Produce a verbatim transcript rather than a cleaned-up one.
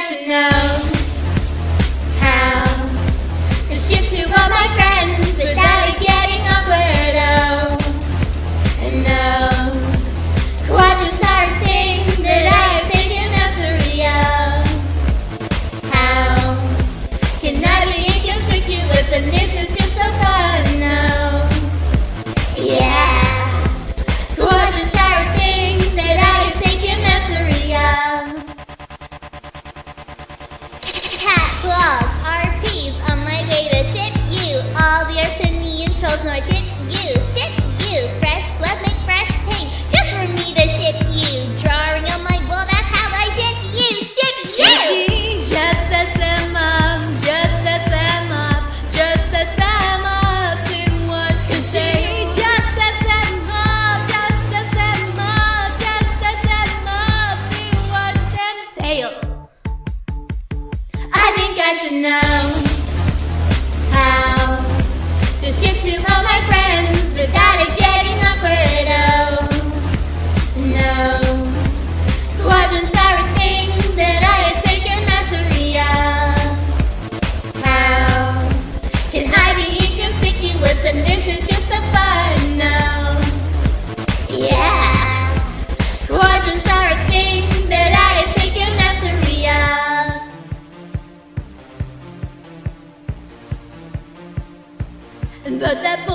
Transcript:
I should know how to shift to all my friends without it getting awkward. Oh, no, quadrants are things that I have taken as a real. How can I be inconspicuous when this is just so fun? No, yeah. All the earth and me and trolls know I ship you, ship you. Fresh blood makes fresh pain, just for me to ship you. Drawing on my wall, that's how I ship you, ship you. She just sets them up, just sets them up, just sets them up to watch the shade. Just sets them up, just sets them up, just sets them up to watch them sail. I think I should know. Ship to all my friends without it getting awkward. Oh, no, quadrants are a thing that I have taken as a real. How can I be inconspicuous when this is just so fun? No, yeah, quadrants are a thing that I have taken as a real. But that